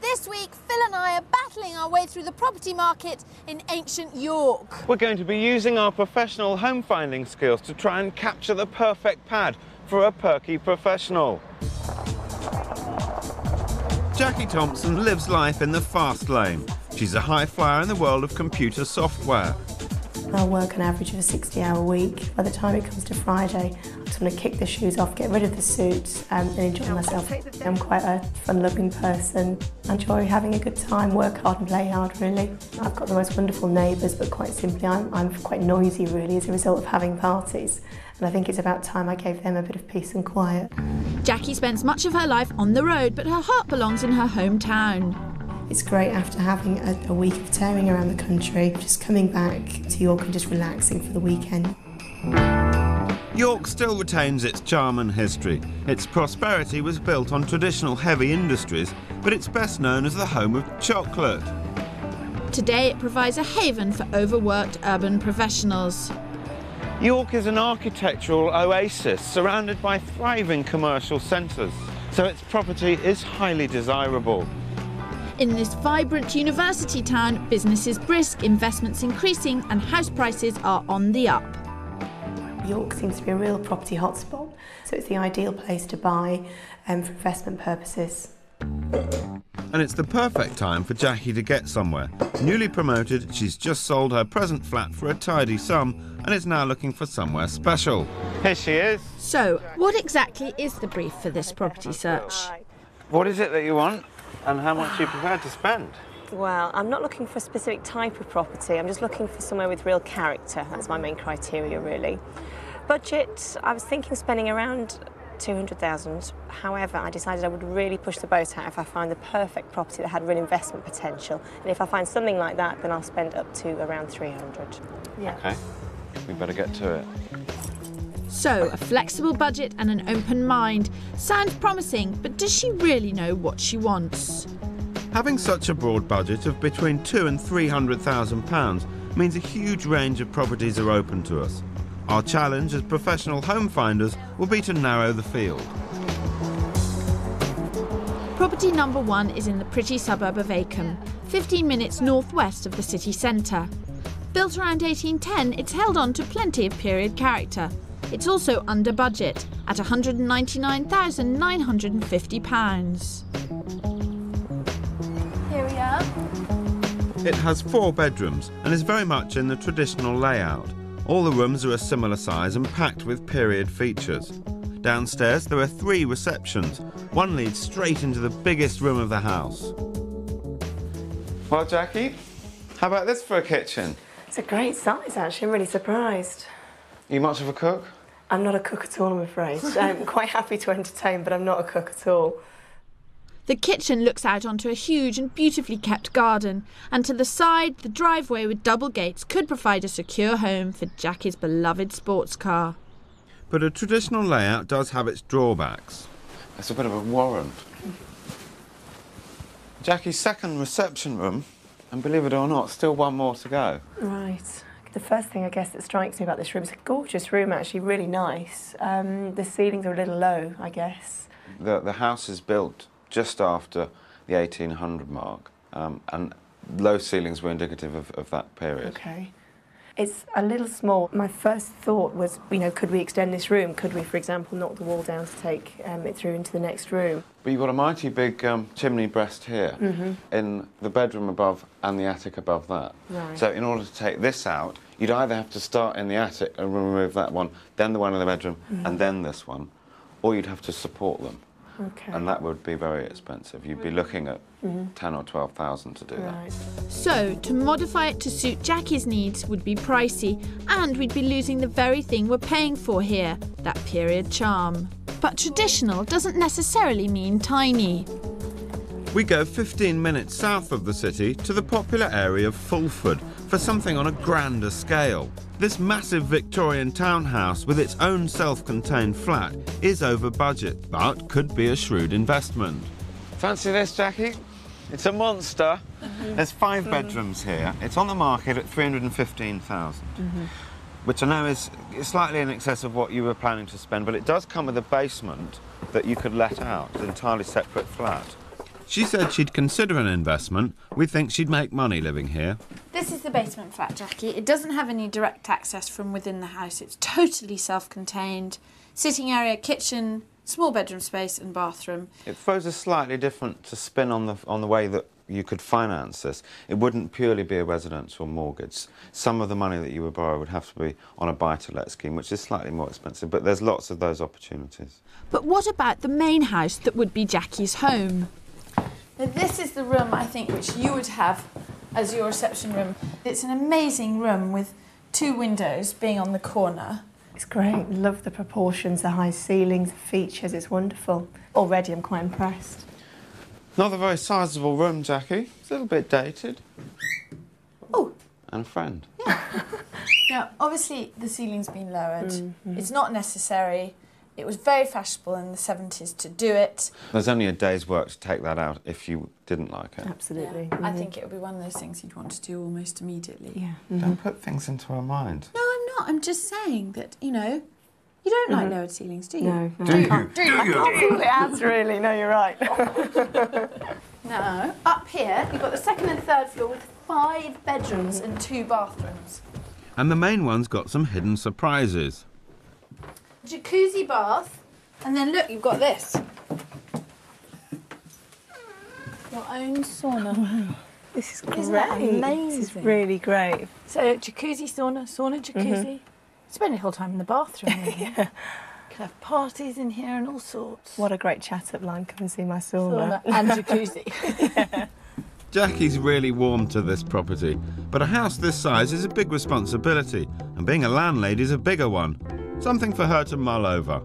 This week, Phil and I are battling our way through the property market in ancient York. We're going to be using our professional home finding skills to try and capture the perfect pad for a perky professional. Jackie Thompson lives life in the fast lane. She's a high flyer in the world of computer software. I'll work an average of a 60-hour week. By the time it comes to Friday, I just want to kick the shoes off, get rid of the suits and enjoy myself. I'm quite a fun-loving person. I enjoy having a good time, work hard and play hard, really. I've got the most wonderful neighbours, but quite simply I'm quite noisy, really, as a result of having parties. And I think it's about time I gave them a bit of peace and quiet. Jackie spends much of her life on the road, but her heart belongs in her hometown. It's great after having a week of tearing around the country, just coming back to York and just relaxing for the weekend. York still retains its charm and history. Its prosperity was built on traditional heavy industries, but it's best known as the home of chocolate. Today it provides a haven for overworked urban professionals. York is an architectural oasis surrounded by thriving commercial centres, so its property is highly desirable. In this vibrant university town, business is brisk, investments increasing, and house prices are on the up. York seems to be a real property hotspot, so it's the ideal place to buy for investment purposes. And it's the perfect time for Jackie to get somewhere. Newly promoted, she's just sold her present flat for a tidy sum and is now looking for somewhere special. Here she is. So, what exactly is the brief for this property search? What is it that you want? And how much are you prepared to spend? Well, I'm not looking for a specific type of property. I'm just looking for somewhere with real character. That's my main criteria, really. Budget, I was thinking spending around 200,000. However, I decided I would really push the boat out if I find the perfect property that had real investment potential. And if I find something like that, then I'll spend up to around 300. Yeah. OK. We better get to it. So, a flexible budget and an open mind. Sounds promising, but does she really know what she wants? Having such a broad budget of between £200,000 and £300,000 means a huge range of properties are open to us. Our challenge as professional home finders will be to narrow the field. Property number one is in the pretty suburb of Acomb, 15 minutes northwest of the city centre. Built around 1810, it's held on to plenty of period character. It's also under budget, at £199,950. Here we are. It has 4 bedrooms and is very much in the traditional layout. All the rooms are a similar size and packed with period features. Downstairs there are 3 receptions. One leads straight into the biggest room of the house. Well, Jackie, how about this for a kitchen? It's a great size, actually. I'm really surprised. Are you much of a cook? I'm not a cook at all, I'm afraid. I'm quite happy to entertain, but I'm not a cook at all. The kitchen looks out onto a huge and beautifully kept garden, and to the side, the driveway with double gates could provide a secure home for Jackie's beloved sports car. But a traditional layout does have its drawbacks. It's a bit of a warren. Jackie's second reception room, and believe it or not, still one more to go. Right. The first thing, I guess, that strikes me about this room is a gorgeous room, actually, really nice. The ceilings are a little low, I guess. The house is built just after the 1800 mark, and low ceilings were indicative of that period. OK. It's a little small. My first thought was, you know, could we extend this room? Could we, for example, knock the wall down to take it through into the next room? But you've got a mighty big chimney breast here, in the bedroom above and the attic above that. Right. So in order to take this out, you'd either have to start in the attic and remove that one, then the one in the bedroom, and then this one, or you'd have to support them. Okay. And that would be very expensive. You'd be looking at 10 or 12,000 to do that. So, to modify it to suit Jackie's needs would be pricey, and we'd be losing the very thing we're paying for here, that period charm. But traditional doesn't necessarily mean tiny. We go 15 minutes south of the city to the popular area of Fulford for something on a grander scale. This massive Victorian townhouse with its own self-contained flat is over budget, but could be a shrewd investment. Fancy this, Jackie? It's a monster. There's 5 bedrooms here. It's on the market at 315,000, which I know is slightly in excess of what you were planning to spend, but it does come with a basement that you could let out, an entirely separate flat. She said she'd consider an investment. We think she'd make money living here. This is the basement flat, Jackie. It doesn't have any direct access from within the house. It's totally self-contained. Sitting area, kitchen, small bedroom space and bathroom. It throws a slightly different spin on the way that you could finance this. It wouldn't purely be a residential mortgage. Some of the money that you would borrow would have to be on a buy-to-let scheme, which is slightly more expensive, but there's lots of those opportunities. But what about the main house that would be Jackie's home? Now, this is the room, I think, which you would have as your reception room. It's an amazing room with two windows being on the corner. It's great. Love the proportions, the high ceilings, the features. It's wonderful. Already I'm quite impressed. Not a very sizeable room, Jackie. It's a little bit dated. Oh! And a friend. Yeah. Now, obviously, the ceiling's been lowered. Mm-hmm. It's not necessary. It was very fashionable in the 70s to do it. There's only a day's work to take that out if you didn't like it. Absolutely. Yeah. Mm-hmm. I think it would be one of those things you'd want to do almost immediately. Yeah. Mm-hmm. Don't put things into our mind. No, I'm not. I'm just saying that, you know, you don't like lowered ceilings, do you? No. Do you? I can't answer, really. No, you're right. No. Up here, you've got the second and third floor with 5 bedrooms and 2 bathrooms. And the main one's got some hidden surprises. Jacuzzi bath, and then look, you've got this. Your own sauna. Wow. This is great. Isn't that amazing? This is really great. So, jacuzzi, sauna, sauna, jacuzzi. Mm-hmm. Spend your whole time in the bathroom. Yeah. Could have parties in here and all sorts. What a great chat-up line. Come and see my sauna. And jacuzzi. Yeah. Jackie's really warmed to this property, but a house this size is a big responsibility, and being a landlady's a bigger one. Something for her to mull over.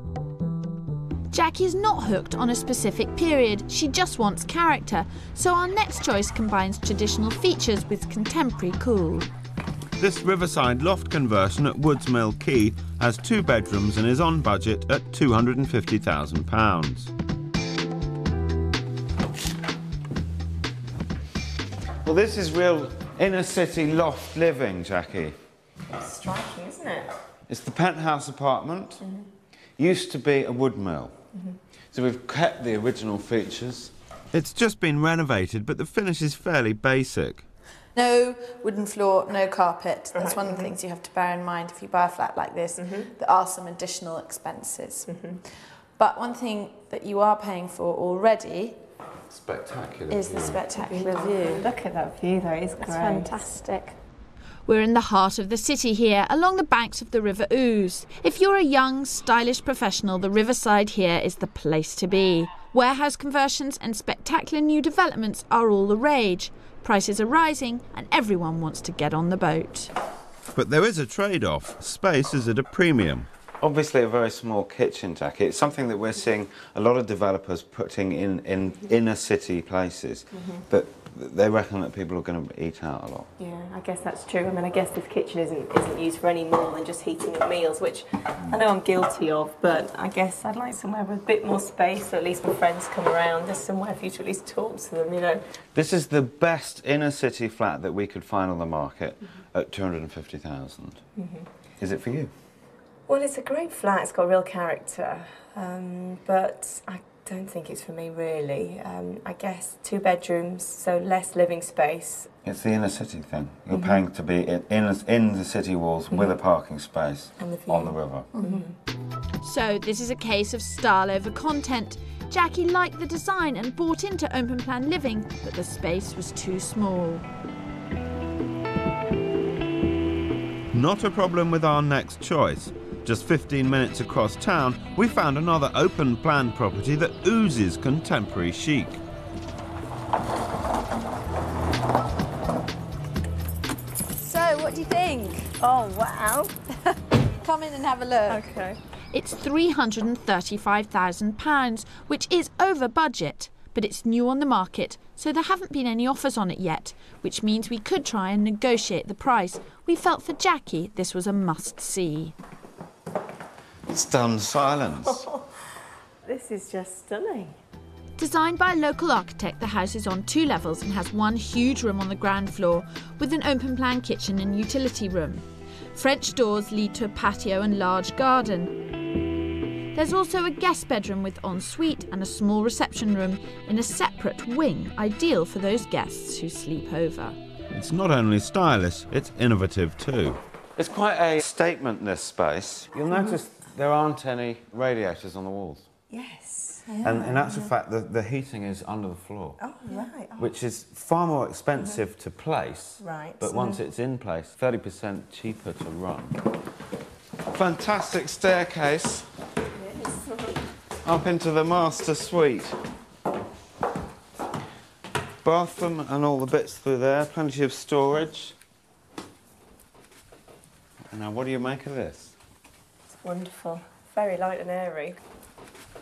Jackie's not hooked on a specific period, she just wants character, so our next choice combines traditional features with contemporary cool. This riverside loft conversion at Woods Mill Quay has 2 bedrooms and is on budget at £250,000. Well, this is real inner-city loft living, Jackie. It's striking, isn't it? It's the penthouse apartment. Mm-hmm. Used to be a wood mill. Mm-hmm. So we've kept the original features. It's just been renovated, but the finish is fairly basic. No wooden floor, no carpet. That's one of the things you have to bear in mind if you buy a flat like this. Mm-hmm. There are some additional expenses. Mm-hmm. But one thing that you are paying for already is the spectacular view. Look at that view, though. It's great. It's fantastic. We're in the heart of the city here, along the banks of the River Ouse. If you're a young, stylish professional, the riverside here is the place to be. Warehouse conversions and spectacular new developments are all the rage. Prices are rising and everyone wants to get on the boat. But there is a trade-off. Space is at a premium. Obviously a very small kitchen, Jackie. It's something that we're seeing a lot of developers putting in inner-city places. Mm-hmm. But they reckon that people are going to eat out a lot. Yeah, I guess that's true. I mean, I guess this kitchen isn't used for any more than just heating up meals, which I know I'm guilty of, but I guess I'd like somewhere with a bit more space, so at least when friends come around, there's somewhere for you to at least talk to them, you know. This is the best inner-city flat that we could find on the market at £250,000. Mm-hmm. Is it for you? Well, it's a great flat. It's got real character, but I don't think it's for me, really. I guess 2 bedrooms, so less living space. It's the inner city thing. You're paying to be in the city walls with a parking space on the river. Mm-hmm. So this is a case of style over content. Jackie liked the design and bought into open plan living, but the space was too small. Not a problem with our next choice. Just 15 minutes across town, we found another open-plan property that oozes contemporary chic. So, what do you think? Oh, wow. Come in and have a look. OK. It's £335,000, which is over budget, but it's new on the market, so there haven't been any offers on it yet, which means we could try and negotiate the price. We felt for Jackie this was a must-see. Stunned silence. Oh, this is just stunning. Designed by a local architect, the house is on 2 levels and has 1 huge room on the ground floor with an open-plan kitchen and utility room. French doors lead to a patio and large garden. There's also a guest bedroom with ensuite and a small reception room in a separate wing, ideal for those guests who sleep over. It's not only stylish, it's innovative too. It's quite a statement, this space. You'll notice there aren't any radiators on the walls. Yes. Yeah. And in actual fact, the heating is under the floor. Oh, right. Oh. Which is far more expensive to place. Right. But once it's in place, 30% cheaper to run. Fantastic staircase. Yes. Up into the master suite. Bathroom and all the bits through there, plenty of storage. Now, what do you make of this? It's wonderful. Very light and airy.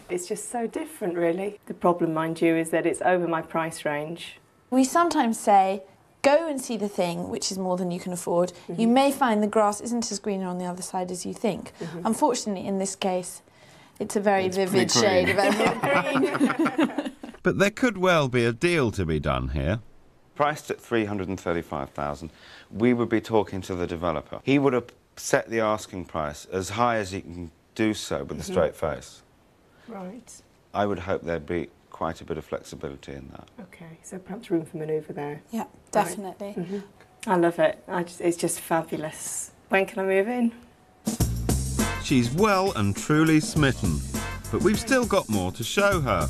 It's just so different, really. The problem, mind you, is that it's over my price range. We sometimes say, go and see the thing, which is more than you can afford. Mm-hmm. You may find the grass isn't as green on the other side as you think. Mm-hmm. Unfortunately, in this case, it's a very vivid shade of green. But there could well be a deal to be done here. Priced at $335,000, we would be talking to the developer. He would have set the asking price as high as he can do so with a straight face. Right. I would hope there'd be quite a bit of flexibility in that. OK, so perhaps room for manoeuvre there. Yeah, definitely. Right. I love it. It's just fabulous. When can I move in? She's well and truly smitten, but we've still got more to show her.